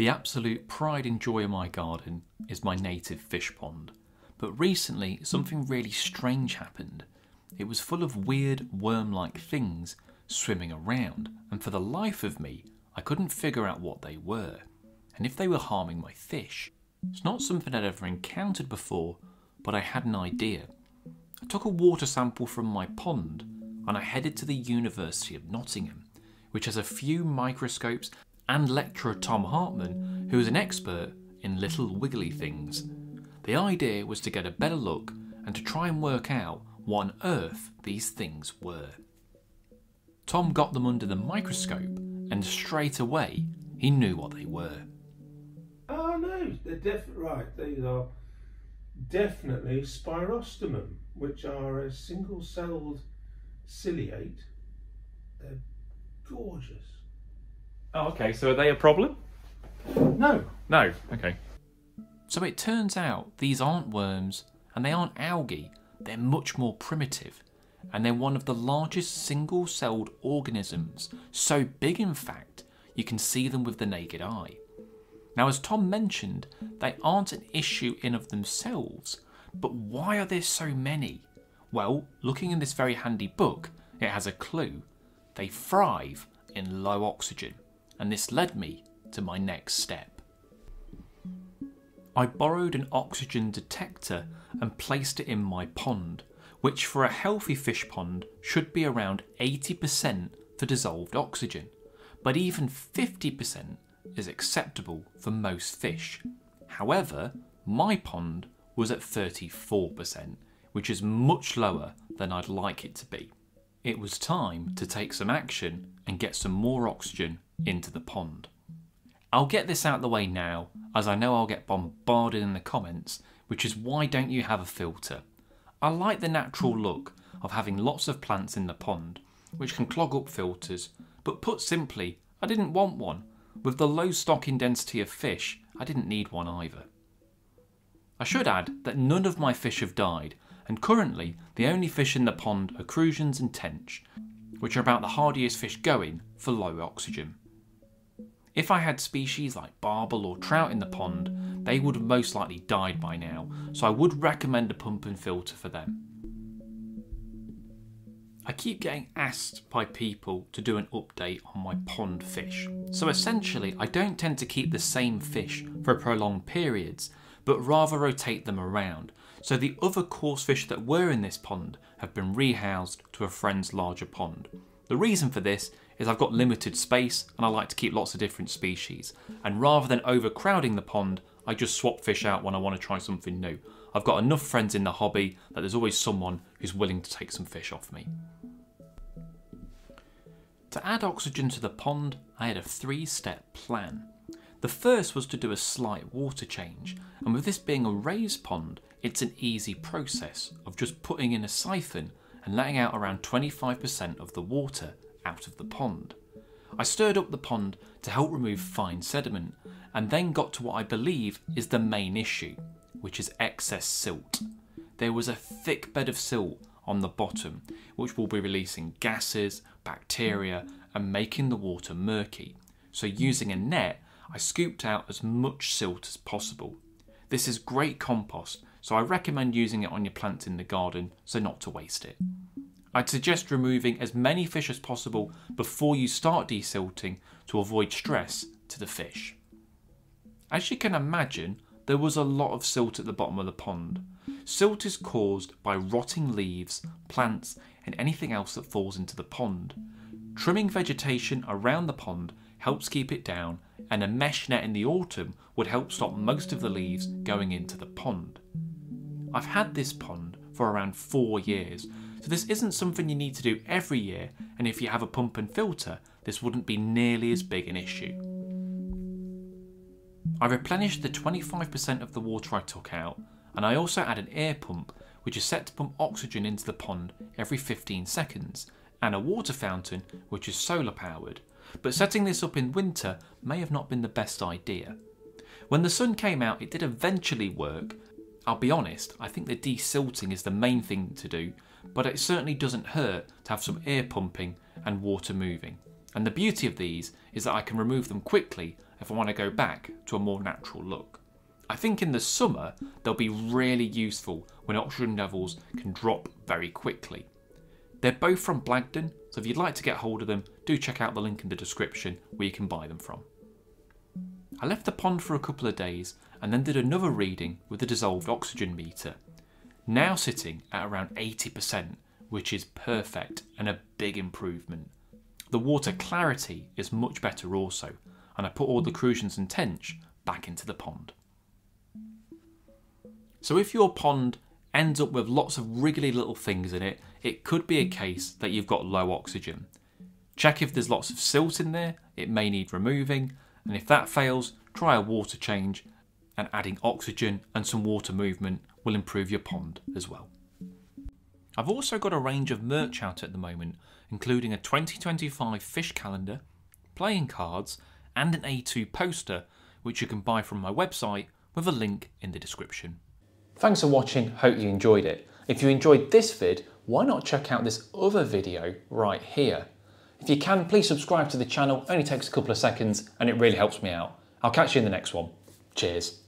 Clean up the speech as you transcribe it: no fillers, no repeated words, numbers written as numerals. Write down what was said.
The absolute pride and joy of my garden is my native fish pond. But recently, something really strange happened. It was full of weird worm-like things swimming around, and for the life of me, I couldn't figure out what they were, and if they were harming my fish. It's not something I'd ever encountered before, but I had an idea. I took a water sample from my pond, and I headed to the University of Nottingham, which has a few microscopes and lecturer Tom Hartman, who is an expert in little wiggly things. The idea was to get a better look and to try and work out what on earth these things were. Tom got them under the microscope and straight away he knew what they were. Oh no, they're definitely right. These are definitely Spirostomum, which are a single-celled ciliate. They're gorgeous. Oh, okay, so are they a problem? No. No, okay. So it turns out these aren't worms and they aren't algae, they're much more primitive, and they're one of the largest single-celled organisms, so big in fact you can see them with the naked eye. Now, as Tom mentioned, they aren't an issue in of themselves, but why are there so many? Well, looking in this very handy book, it has a clue. They thrive in low oxygen, and this led me to my next step. I borrowed an oxygen detector and placed it in my pond, which for a healthy fish pond should be around 80% for dissolved oxygen, but even 50% is acceptable for most fish. However, my pond was at 34%, which is much lower than I'd like it to be. It was time to take some action and get some more oxygen into the pond. I'll get this out the way now, as I know I'll get bombarded in the comments, which is why don't you have a filter. I like the natural look of having lots of plants in the pond, which can clog up filters, but put simply, I didn't want one. With the low stocking density of fish, I didn't need one either. I should add that none of my fish have died, and currently the only fish in the pond are crucians and tench, which are about the hardiest fish going for low oxygen. If I had species like barbel or trout in the pond, they would have most likely died by now, so I would recommend a pump and filter for them. I keep getting asked by people to do an update on my pond fish. So essentially, I don't tend to keep the same fish for prolonged periods, but rather rotate them around. So the other coarse fish that were in this pond have been rehoused to a friend's larger pond. The reason for this is I've got limited space and I like to keep lots of different species, and rather than overcrowding the pond, I just swap fish out when I want to try something new. I've got enough friends in the hobby that there's always someone who's willing to take some fish off me. To add oxygen to the pond, I had a three-step plan. The first was to do a slight water change, and with this being a raised pond, it's an easy process of just putting in a siphon and letting out around 25% of the water out of the pond. I stirred up the pond to help remove fine sediment, and then got to what I believe is the main issue, which is excess silt. There was a thick bed of silt on the bottom, which will be releasing gases, bacteria, and making the water murky. So using a net, I scooped out as much silt as possible. This is great compost, so I recommend using it on your plants in the garden, so not to waste it. I'd suggest removing as many fish as possible before you start desilting to avoid stress to the fish. As you can imagine, there was a lot of silt at the bottom of the pond. Silt is caused by rotting leaves, plants, and anything else that falls into the pond. Trimming vegetation around the pond helps keep it down, and a mesh net in the autumn would help stop most of the leaves going into the pond. I've had this pond for around 4 years, so this isn't something you need to do every year, and if you have a pump and filter, this wouldn't be nearly as big an issue. I replenished the 25% of the water I took out, and I also add an air pump, which is set to pump oxygen into the pond every 15 seconds, and a water fountain, which is solar powered, but setting this up in winter may have not been the best idea. When the sun came out, it did eventually work. I'll be honest, I think the desilting is the main thing to do, but it certainly doesn't hurt to have some air pumping and water moving. And the beauty of these is that I can remove them quickly if I want to go back to a more natural look. I think in the summer, they'll be really useful when oxygen levels can drop very quickly. They're both from Blagdon, so if you'd like to get hold of them, do check out the link in the description where you can buy them from. I left the pond for a couple of days and then did another reading with the dissolved oxygen meter, now sitting at around 80%, which is perfect and a big improvement. The water clarity is much better also, and I put all the crucians and tench back into the pond. So if your pond ends up with lots of wriggly little things in it, it could be a case that you've got low oxygen. Check if there's lots of silt in there, it may need removing, and if that fails, try a water change, and adding oxygen and some water movement will improve your pond as well. I've also got a range of merch out at the moment, including a 2025 fish calendar, playing cards, and an A2 poster, which you can buy from my website with a link in the description. Thanks for watching, hope you enjoyed it. If you enjoyed this vid, why not check out this other video right here? If you can, please subscribe to the channel, it only takes a couple of seconds and it really helps me out. I'll catch you in the next one. Cheers.